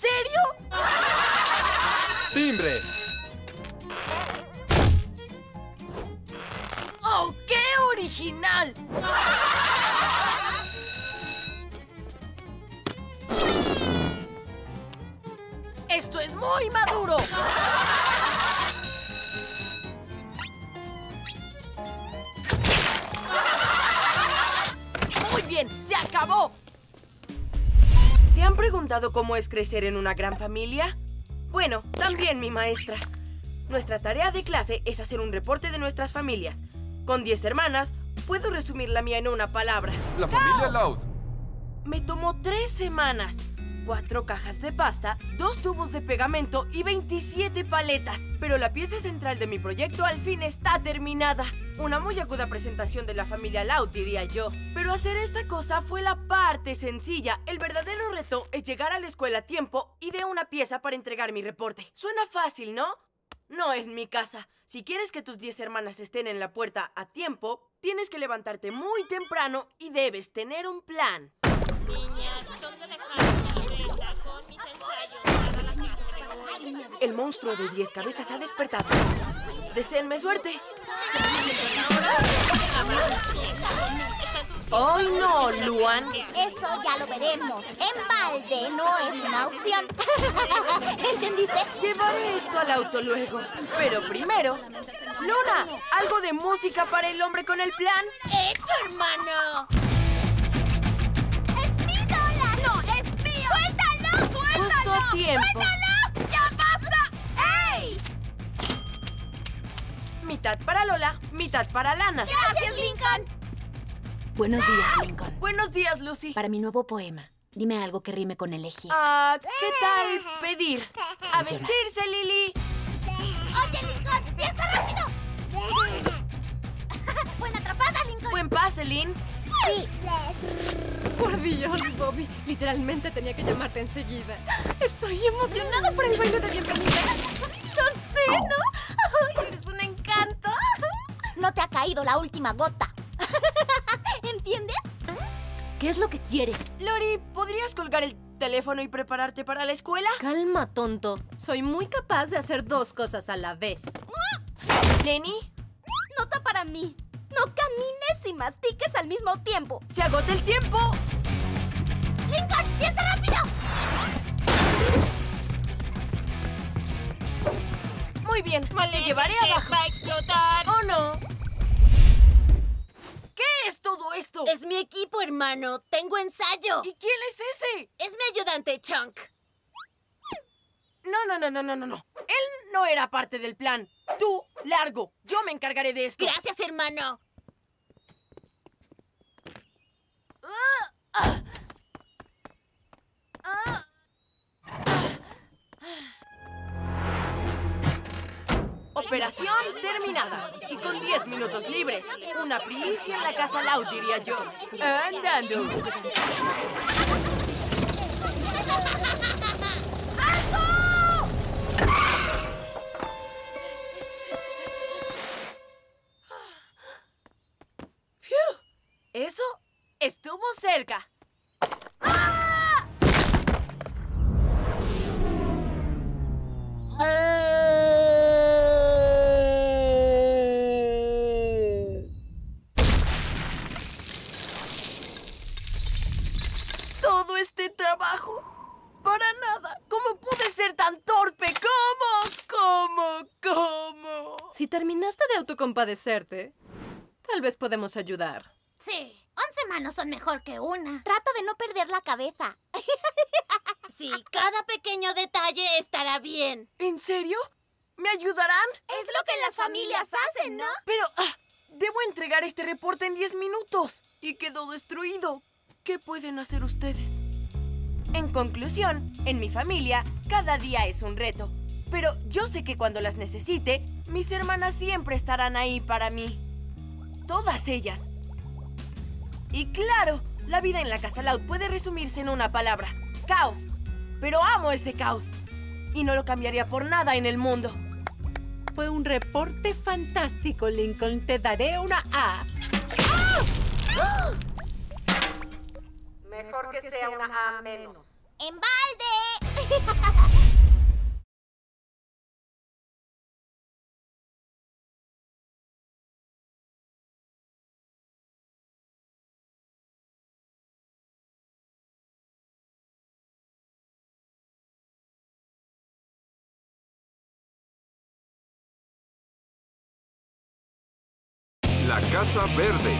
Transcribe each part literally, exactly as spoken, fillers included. serio? ¡Timbre! ¡Oh, qué original! ¡Esto es muy maduro! ¡Muy bien! ¡Se acabó! ¿Se han preguntado cómo es crecer en una gran familia? Bueno, también mi maestra. Nuestra tarea de clase es hacer un reporte de nuestras familias. Con diez hermanas, puedo resumir la mía en una palabra. La familia Loud. Me tomó tres semanas. Cuatro cajas de pasta, dos tubos de pegamento y veintisiete paletas. Pero la pieza central de mi proyecto al fin está terminada. Una muy aguda presentación de la familia Loud, diría yo. Pero hacer esta cosa fue la parte sencilla. El verdadero reto es llegar a la escuela a tiempo y de una pieza para entregar mi reporte. Suena fácil, ¿no? No en mi casa. Si quieres que tus diez hermanas estén en la puerta a tiempo, tienes que levantarte muy temprano y debes tener un plan. Niñas, ¿dónde las son mis ensayos? El monstruo de diez cabezas ha despertado. ¡Deseenme suerte! ¡Ay, no, Luan! Eso ya lo veremos. En balde no es una opción. ¿Entendiste? Llevaré esto al auto luego. Pero primero... ¡Luna! ¿Algo de música para el hombre con el plan? ¡Hecho, hermano! Justo a tiempo. ¡Suéltalo! ¡Ya basta! ¡Ey! Mitad para Lola, mitad para Lana. ¡Gracias, Lincoln! Buenos días, Lincoln. Buenos días, Lucy. Para mi nuevo poema, dime algo que rime con elegir. Ah, ¿qué tal pedir? ¡A vestirse, Lily! ¡Oye, Lincoln! ¡Piensa rápido! ¡Buena atrapada, Lincoln! ¡Buen pase, Lynn! ¡Sí! Por Dios, Bobby. Literalmente tenía que llamarte enseguida. Estoy emocionada por el baile de bienvenida. No sé, ¿no? Ay, eres un encanto. No te ha caído la última gota. ¿Entiendes? ¿Qué es lo que quieres? Lori, ¿podrías colgar el teléfono y prepararte para la escuela? Calma, tonto. Soy muy capaz de hacer dos cosas a la vez. ¿Lenny? Nota para mí. No camines y mastiques al mismo tiempo. ¡Se agota el tiempo! ¡Lincoln, piensa rápido! Muy bien, le llevaré abajo. ¡Va a explotar! ¡Oh, no! ¿Qué es todo esto? Es mi equipo, hermano. Tengo ensayo. ¿Y quién es ese? Es mi ayudante, Chunk. No, no, no, no, no, no. Él no era parte del plan. Tú, largo. Yo me encargaré de esto. Gracias, hermano. Operación terminada. Y con diez minutos libres. Una primicia en la casa Loud, diría yo. Andando. Eso estuvo cerca. ¡Ah! Todo este trabajo para nada. ¿Cómo pude ser tan torpe? ¿Cómo? ¿Cómo? ¿Cómo? Si terminaste de autocompadecerte, tal vez podemos ayudar. Sí. Once manos son mejor que una. Trata de no perder la cabeza. Sí, cada pequeño detalle estará bien. ¿En serio? ¿Me ayudarán? Es lo que las familias hacen, ¿no? Pero, ah, debo entregar este reporte en diez minutos. Y quedó destruido. ¿Qué pueden hacer ustedes? En conclusión, en mi familia, cada día es un reto. Pero yo sé que cuando las necesite, mis hermanas siempre estarán ahí para mí. Todas ellas. Y claro, la vida en la casa Loud puede resumirse en una palabra. Caos. Pero amo ese caos. Y no lo cambiaría por nada en el mundo. Fue un reporte fantástico, Lincoln. Te daré una A. ¡Ah! ¡Ah! Mejor que sea una A menos. ¡En balde! La Casa Verde.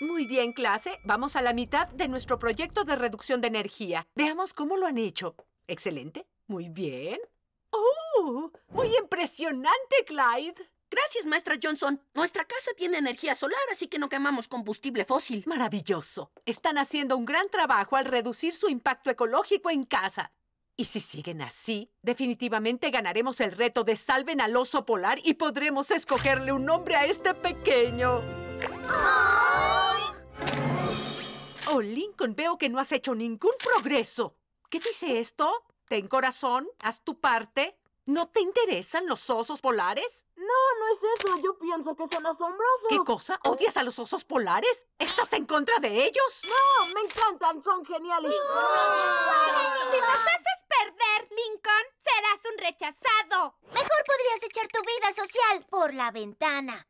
Muy bien, clase. Vamos a la mitad de nuestro proyecto de reducción de energía. Veamos cómo lo han hecho. Excelente. Muy bien. ¡Oh! ¡Muy impresionante, Clyde! Gracias, maestra Johnson. Nuestra casa tiene energía solar, así que no quemamos combustible fósil. Maravilloso. Están haciendo un gran trabajo al reducir su impacto ecológico en casa. Y si siguen así, definitivamente ganaremos el reto de salven al oso polar y podremos escogerle un nombre a este pequeño. Oh, Lincoln, veo que no has hecho ningún progreso. ¿Qué dice esto? Ten corazón, haz tu parte. ¿No te interesan los osos polares? No, no es eso. Yo pienso que son asombrosos. ¿Qué cosa? ¿Odias a los osos polares? ¿Estás en contra de ellos? No, me encantan. Son geniales. ¡Oh! Si nos haces perder, Lincoln, serás un rechazado. Mejor podrías echar tu vida social por la ventana.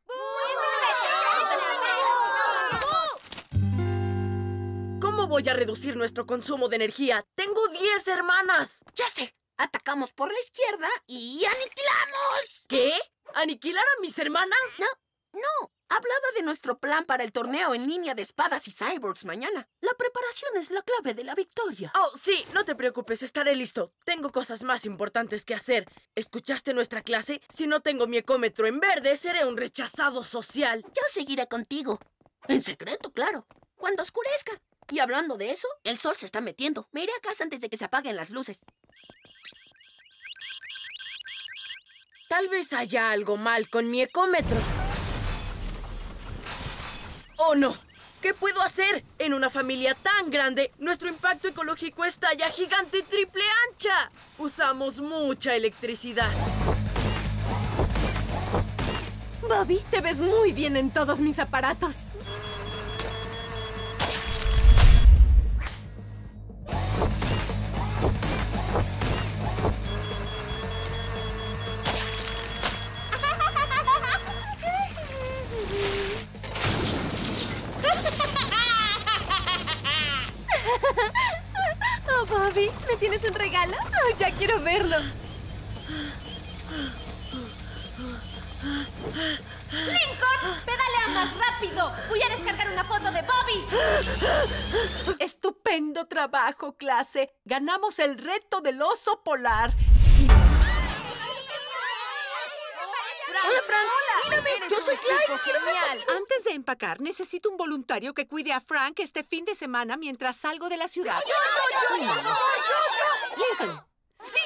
¿Cómo voy a reducir nuestro consumo de energía? ¡Tengo diez hermanas! Ya sé. Atacamos por la izquierda y aniquilamos. ¿Qué? ¿Aniquilar a mis hermanas? No, no. Hablaba de nuestro plan para el torneo en línea de espadas y cyborgs mañana. La preparación es la clave de la victoria. Oh, sí, no te preocupes, estaré listo. Tengo cosas más importantes que hacer. ¿Escuchaste nuestra clase? Si no tengo mi ecómetro en verde, seré un rechazado social. Yo seguiré contigo. En secreto, claro. Cuando oscurezca. Y hablando de eso, el sol se está metiendo. Me iré a casa antes de que se apaguen las luces. Tal vez haya algo mal con mi ecómetro. ¡Oh, no! ¿Qué puedo hacer? En una familia tan grande, nuestro impacto ecológico es talla gigante triple ancha. Usamos mucha electricidad. Bobby, te ves muy bien en todos mis aparatos. ¿Me tienes un regalo? Oh, ya quiero verlo. ¡Lincoln! ¡Pedalea más rápido! ¡Voy a descargar una foto de Bobby! ¡Estupendo trabajo, clase! ¡Ganamos el reto del oso polar! ¡Hola, Frank! ¡Mírame! ¡Yo soy Clyde! ¡Quiero ser contigo! Antes de empacar, necesito un voluntario que cuide a Frank este fin de semana mientras salgo de la ciudad. ¡Yo, yo, yo! ¡Yo, yo! ¡Lincoln! ¡Sí!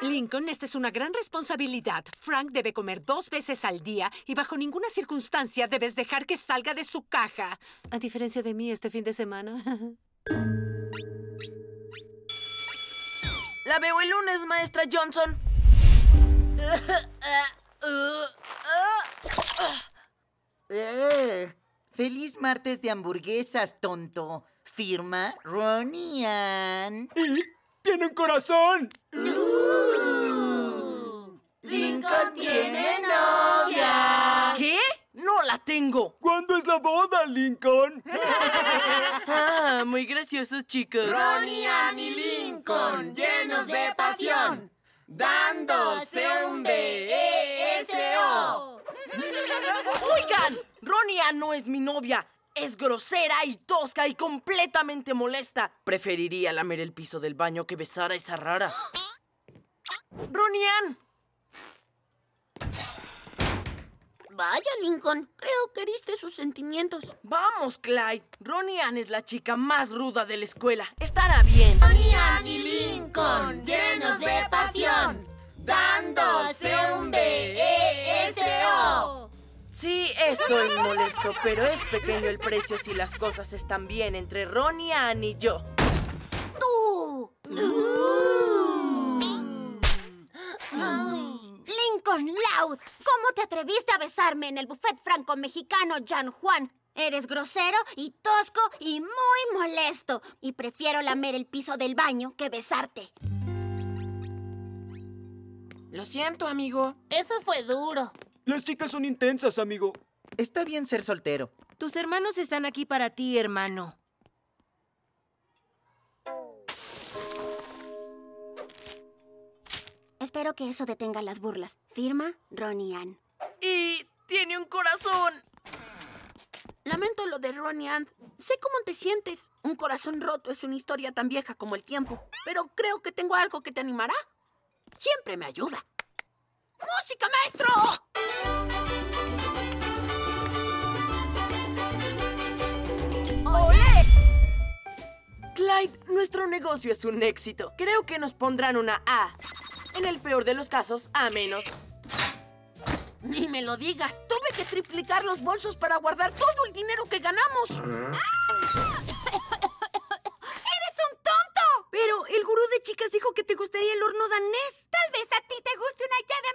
Lincoln, esta es una gran responsabilidad. Frank debe comer dos veces al día y bajo ninguna circunstancia debes dejar que salga de su caja. A diferencia de mí este fin de semana. La veo el lunes, maestra Johnson. Uh, ¡Feliz martes de hamburguesas, tonto! Firma Ronnie Ann. ¿Eh? ¡Tiene un corazón! Uh, ¡Lincoln tiene novia! ¿Qué? ¡No la tengo! ¿Cuándo es la boda, Lincoln? Ah, muy graciosos, chicos. Ronnie Ann y Lincoln, llenos de pasión. ¡Dándose un beso! ¡Oigan! Ronnie Ann no es mi novia. Es grosera y tosca y completamente molesta. Preferiría lamer el piso del baño que besar a esa rara. ¡Ronnie Ann! Vaya, Lincoln. Creo que heriste sus sentimientos. Vamos, Clyde. Ronnie Ann es la chica más ruda de la escuela. Estará bien. Ronnie Ann y Lincoln, llenos de pasión, dándose un beso. Sí, esto es molesto, pero es pequeño el precio si las cosas están bien entre Ronnie Ann y yo. ¡Tú! Uh. Uh. Uh. Uh. con Laud! ¿Cómo te atreviste a besarme en el buffet franco-mexicano Jan Juan? Eres grosero y tosco y muy molesto. Y prefiero lamer el piso del baño que besarte. Lo siento, amigo. Eso fue duro. Las chicas son intensas, amigo. Está bien ser soltero. Tus hermanos están aquí para ti, hermano. Espero que eso detenga las burlas. Firma, Ronnie Ann. Y tiene un corazón. Lamento lo de Ronnie Ann. Sé cómo te sientes. Un corazón roto es una historia tan vieja como el tiempo. Pero creo que tengo algo que te animará. Siempre me ayuda. ¡Música, maestro! ¡Olé! Clyde, nuestro negocio es un éxito. Creo que nos pondrán una A. En el peor de los casos, A menos. Ni me lo digas. Tuve que triplicar los bolsos para guardar todo el dinero que ganamos. ¡Ah! ¡Eres un tonto! Pero el gurú de chicas dijo que te gustaría el horno danés. Tal vez a ti te guste una llave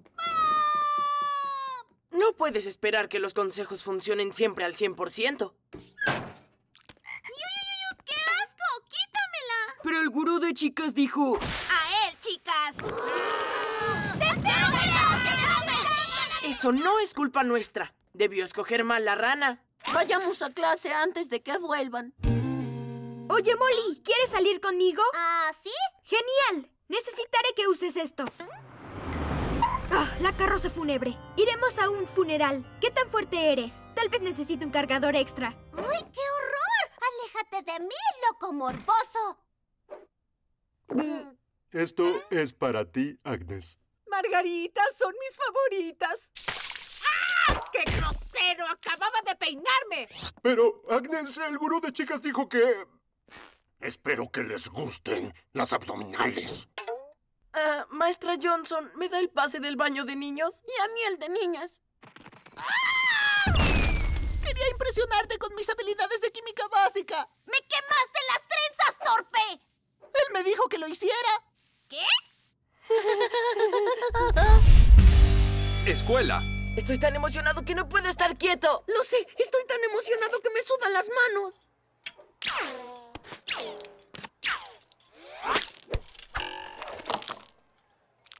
americana. ¡Ah! No puedes esperar que los consejos funcionen siempre al cien por ciento. ¡Qué asco! ¡Quítamela! Pero el gurú de chicas dijo... ¡A él, chicas! Eso no es culpa nuestra. Debió escoger mal la rana. Vayamos a clase antes de que vuelvan. Oye, Molly, ¿quieres salir conmigo? ¿Ah, sí? ¡Genial! Necesitaré que uses esto. Ah, la carroza fúnebre. Iremos a un funeral. ¿Qué tan fuerte eres? Tal vez necesite un cargador extra. ¡Uy, qué horror! ¡Aléjate de mí, loco morboso! Mm. Esto es para ti, Agnes. Margaritas son mis favoritas. ¡Ah! ¡Qué grosero! ¡Acababa de peinarme! Pero, Agnes, el gurú de chicas dijo que... Espero que les gusten las abdominales. Ah, uh, maestra Johnson, ¿me da el pase del baño de niños? Y a mí el de niñas. ¡Ah! Quería impresionarte con mis habilidades de química básica. ¡Me quemaste las trenzas, torpe! Él me dijo que lo hiciera. ¿Qué? Escuela. Estoy tan emocionado que no puedo estar quieto. Lo sé, estoy tan emocionado que me sudan las manos.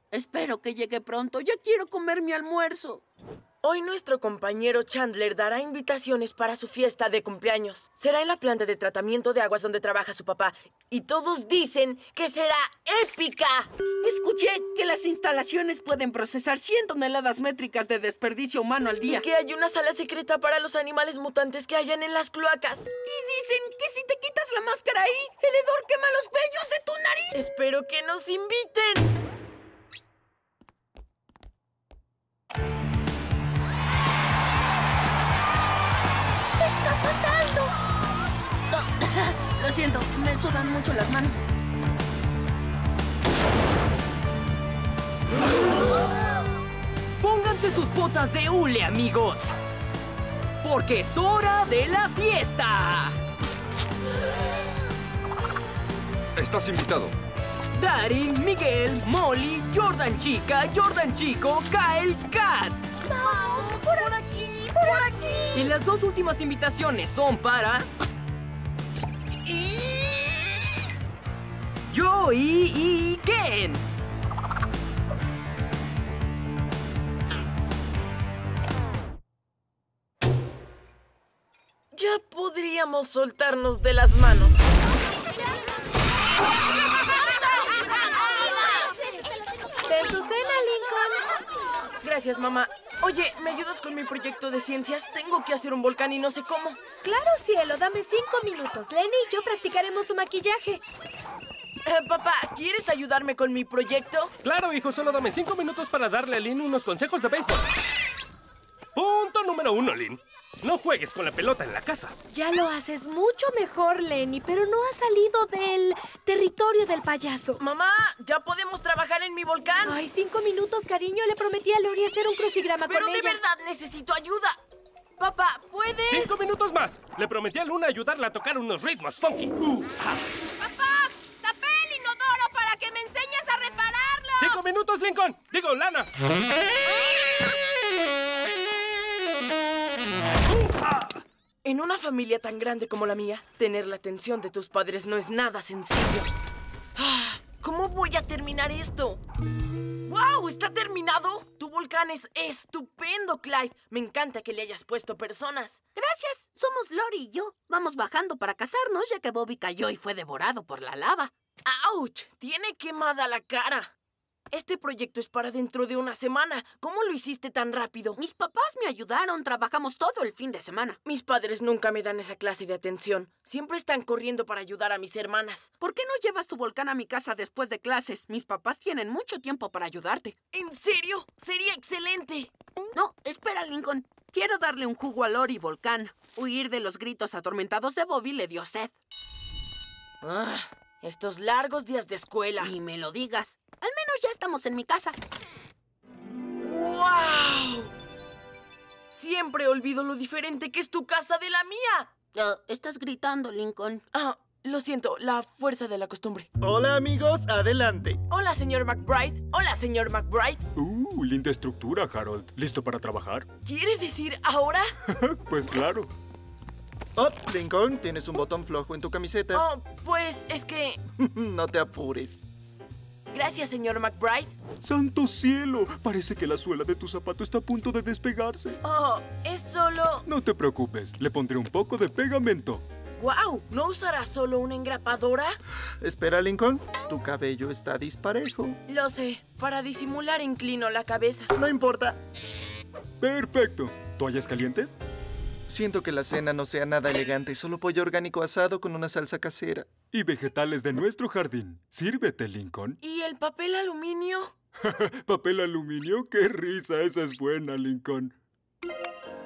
Espero que llegue pronto, ya quiero comer mi almuerzo. Hoy nuestro compañero Chandler dará invitaciones para su fiesta de cumpleaños. Será en la planta de tratamiento de aguas donde trabaja su papá. Y todos dicen que será épica. Escuché que las instalaciones pueden procesar cien toneladas métricas de desperdicio humano al día. Y que hay una sala secreta para los animales mutantes que hayan en las cloacas. Y dicen que si te quitas la máscara ahí, el hedor quema los vellos de tu nariz. Espero que nos inviten. ¡Pasando! Oh, lo siento, me sudan mucho las manos. Pónganse sus botas de hule, amigos. Porque es hora de la fiesta. Estás invitado. Darin, Miguel, Molly, Jordan Chica, Jordan Chico, Kyle, Kat. ¡Vamos! ¡Por aquí! ¡Por aquí! Y las dos últimas invitaciones son para... Y... Joey y Ken. Ya podríamos soltarnos de las manos. ¡De tu cena, Lincoln! Gracias, mamá. Oye, ¿me ayudas con mi proyecto de ciencias? Tengo que hacer un volcán y no sé cómo. Claro, cielo. Dame cinco minutos. Lenny y yo practicaremos su maquillaje. Eh, papá, ¿quieres ayudarme con mi proyecto? Claro, hijo. Solo dame cinco minutos para darle a Lynn unos consejos de béisbol. Punto número uno, Lynn. No juegues con la pelota en la casa. Ya lo haces mucho mejor, Lenny, pero no has salido del territorio del payaso. Mamá, ¿ya podemos trabajar en mi volcán? Ay, cinco minutos, cariño. Le prometí a Lori hacer un crucigrama con ella. Pero de verdad necesito ayuda. Papá, ¿puedes...? Cinco minutos más. Le prometí a Luna ayudarla a tocar unos ritmos funky. Uh, ah. Papá, tapé el inodoro para que me enseñes a repararlo. Cinco minutos, Lincoln. Digo, Lana. En una familia tan grande como la mía, tener la atención de tus padres no es nada sencillo. ¿Cómo voy a terminar esto? ¡Wow! ¿Está terminado? Tu volcán es estupendo, Clyde. Me encanta que le hayas puesto personas. Gracias. Somos Lori y yo. Vamos bajando para casarnos ya que Bobby cayó y fue devorado por la lava. ¡Auch! Tiene quemada la cara. Este proyecto es para dentro de una semana. ¿Cómo lo hiciste tan rápido? Mis papás me ayudaron. Trabajamos todo el fin de semana. Mis padres nunca me dan esa clase de atención. Siempre están corriendo para ayudar a mis hermanas. ¿Por qué no llevas tu volcán a mi casa después de clases? Mis papás tienen mucho tiempo para ayudarte. ¿En serio? ¡Sería excelente! No, espera, Lincoln. Quiero darle un jugo a Lori Volcán. Huir de los gritos atormentados de Bobby le dio sed. Ah, estos largos días de escuela. Ni me lo digas. Al menos ya estamos en mi casa. ¡Wow! Siempre olvido lo diferente que es tu casa de la mía. Uh, estás gritando, Lincoln. Ah, lo siento. La fuerza de la costumbre. Hola, amigos. Adelante. Hola, señor McBride. Hola, señor McBride. Uh, linda estructura, Harold. ¿Listo para trabajar? ¿Quiere decir ahora? Pues claro. Oh, Lincoln, tienes un botón flojo en tu camiseta. Oh, pues es que... No te apures. Gracias, señor McBride. ¡Santo cielo! Parece que la suela de tu zapato está a punto de despegarse. Oh, es solo... No te preocupes. Le pondré un poco de pegamento. ¡Wow! ¿No usarás solo una engrapadora? Espera, Lincoln. Tu cabello está disparejo. Lo sé. Para disimular, inclino la cabeza. No importa. ¡Perfecto! ¿Toallas calientes? Siento que la cena no sea nada elegante. Solo pollo orgánico asado con una salsa casera. Y vegetales de nuestro jardín. Sírvete, Lincoln. ¿Y el papel aluminio? ¿Papel aluminio? ¡Qué risa! Esa es buena, Lincoln.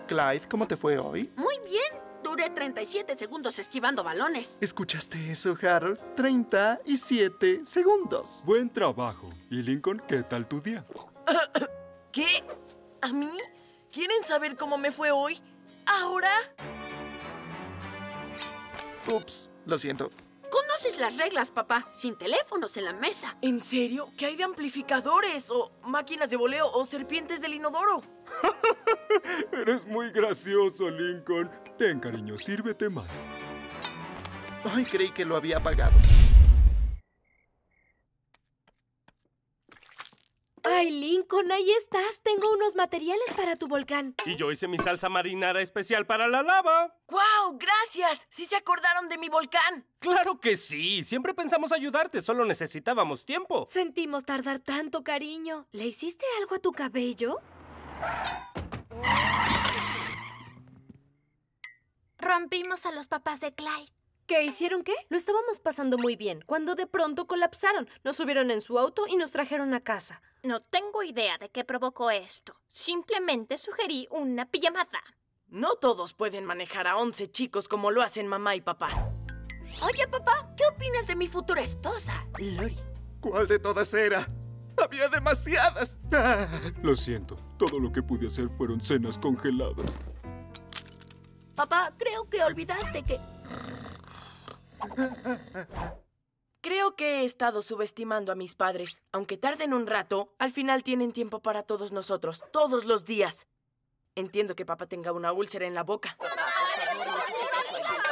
Clyde, ¿cómo te fue hoy? Muy bien. Duré treinta y siete segundos esquivando balones. ¿Escuchaste eso, Harold? treinta y siete segundos. Buen trabajo. ¿Y Lincoln, qué tal tu día? ¿Qué? ¿A mí? ¿Quieren saber cómo me fue hoy? ¿Ahora? Ups, lo siento. Conoces las reglas, papá. Sin teléfonos en la mesa. ¿En serio? ¿Qué hay de amplificadores o máquinas de voleo o serpientes del inodoro? Eres muy gracioso, Lincoln. Ten, cariño, sírvete más. Ay, creí que lo había apagado. ¡Ay, Lincoln! ¡Ahí estás! Tengo unos materiales para tu volcán. Y yo hice mi salsa marinara especial para la lava. ¡Guau! ¡Gracias! ¡Sí se acordaron de mi volcán! ¡Claro que sí! Siempre pensamos ayudarte. Solo necesitábamos tiempo. Sentimos tardar tanto, cariño. ¿Le hiciste algo a tu cabello? Rompimos a los papás de Clyde. ¿Qué hicieron qué? Lo estábamos pasando muy bien, cuando de pronto colapsaron. Nos subieron en su auto y nos trajeron a casa. No tengo idea de qué provocó esto. Simplemente sugerí una pijamada. No todos pueden manejar a once chicos como lo hacen mamá y papá. Oye, papá, ¿qué opinas de mi futura esposa, Lori? ¿Cuál de todas era? ¡Había demasiadas! Ah. Lo siento. Todo lo que pude hacer fueron cenas congeladas. Papá, creo que olvidaste que... Creo que he estado subestimando a mis padres. Aunque tarden un rato, al final tienen tiempo para todos nosotros, todos los días. Entiendo que papá tenga una úlcera en la boca.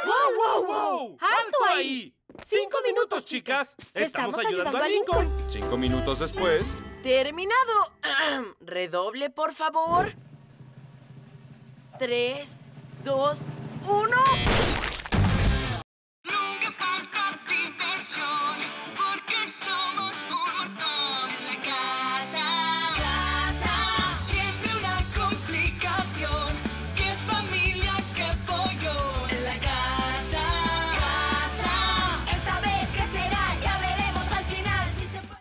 ¡Wow, wow, wow! ¡Alto ahí! ¡Cinco minutos, chicas! ¡Estamos ayudando a Lincoln! Cinco minutos después... ¡Terminado! Redoble, por favor. Tres, dos, uno...